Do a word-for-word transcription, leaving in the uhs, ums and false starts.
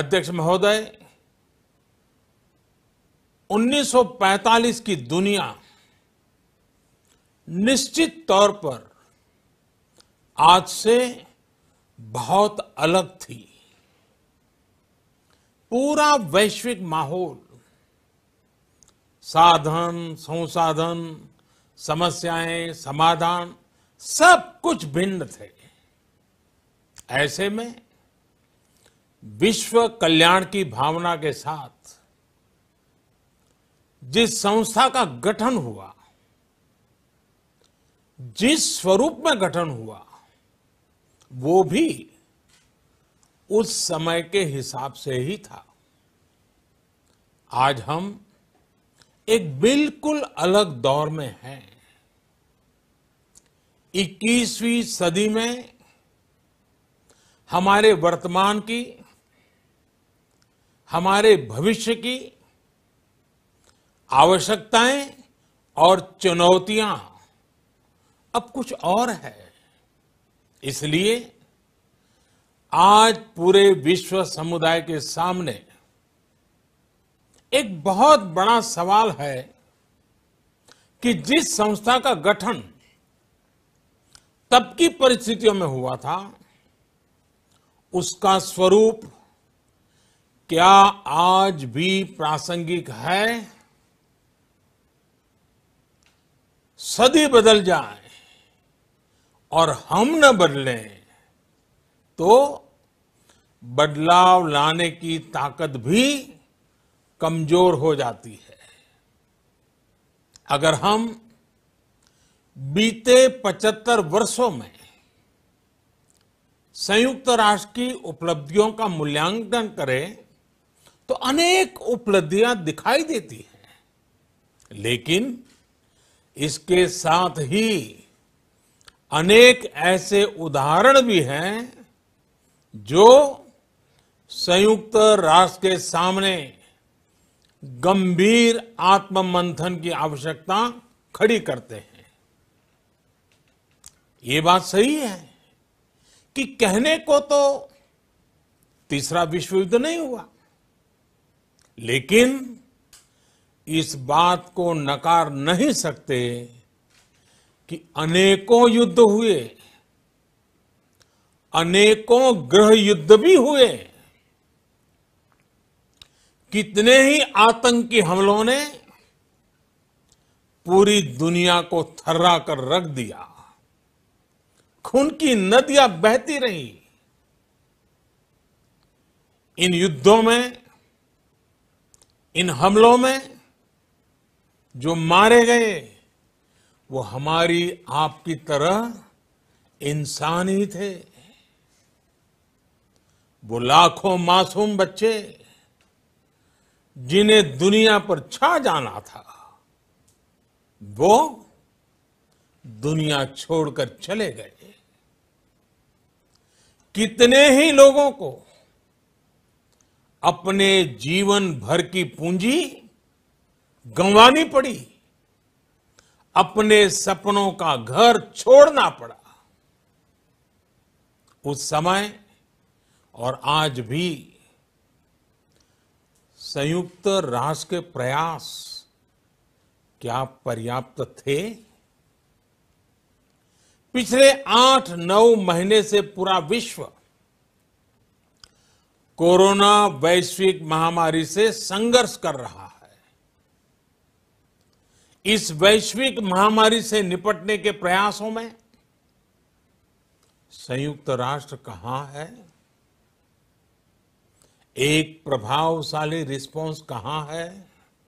अध्यक्ष महोदय, उन्नीस सौ पैंतालीस की दुनिया निश्चित तौर पर आज से बहुत अलग थी। पूरा वैश्विक माहौल, साधन, संसाधन, समस्याएं, समाधान सब कुछ भिन्न थे। ऐसे में विश्व कल्याण की भावना के साथ जिस संस्था का गठन हुआ, जिस स्वरूप में गठन हुआ, वो भी उस समय के हिसाब से ही था। आज हम एक बिल्कुल अलग दौर में हैं। इक्कीसवीं सदी में हमारे वर्तमान की, हमारे भविष्य की आवश्यकताएं और चुनौतियां अब कुछ और है। इसलिए आज पूरे विश्व समुदाय के सामने एक बहुत बड़ा सवाल है कि जिस संस्था का गठन तब की परिस्थितियों में हुआ था, उसका स्वरूप क्या आज भी प्रासंगिक है? सदी बदल जाए और हम न बदलें तो बदलाव लाने की ताकत भी कमजोर हो जाती है। अगर हम बीते पचहत्तर वर्षों में संयुक्त राष्ट्र की उपलब्धियों का मूल्यांकन करें तो अनेक उपलब्धियां दिखाई देती हैं, लेकिन इसके साथ ही अनेक ऐसे उदाहरण भी हैं जो संयुक्त राष्ट्र के सामने गंभीर आत्ममंथन की आवश्यकता खड़ी करते हैं। ये बात सही है कि कहने को तो तीसरा विश्व युद्ध नहीं हुआ, लेकिन इस बात को नकार नहीं सकते कि अनेकों युद्ध हुए, अनेकों गृह युद्ध भी हुए, कितने ही आतंकी हमलों ने पूरी दुनिया को थर्रा कर रख दिया, खून की नदियां बहती रही। इन युद्धों में, इन हमलों में जो मारे गए वो हमारी आपकी तरह इंसान ही थे। वो लाखों मासूम बच्चे जिन्हें दुनिया पर छा जाना था, वो दुनिया छोड़कर चले गए। कितने ही लोगों को अपने जीवन भर की पूंजी गंवानी पड़ी, अपने सपनों का घर छोड़ना पड़ा। उस समय और आज भी संयुक्त राष्ट्र के प्रयास क्या पर्याप्त थे? पिछले आठ नौ महीने से पूरा विश्व कोरोना वैश्विक महामारी से संघर्ष कर रहा है। इस वैश्विक महामारी से निपटने के प्रयासों में संयुक्त राष्ट्र कहाँ है? एक प्रभावशाली रिस्पांस कहाँ है?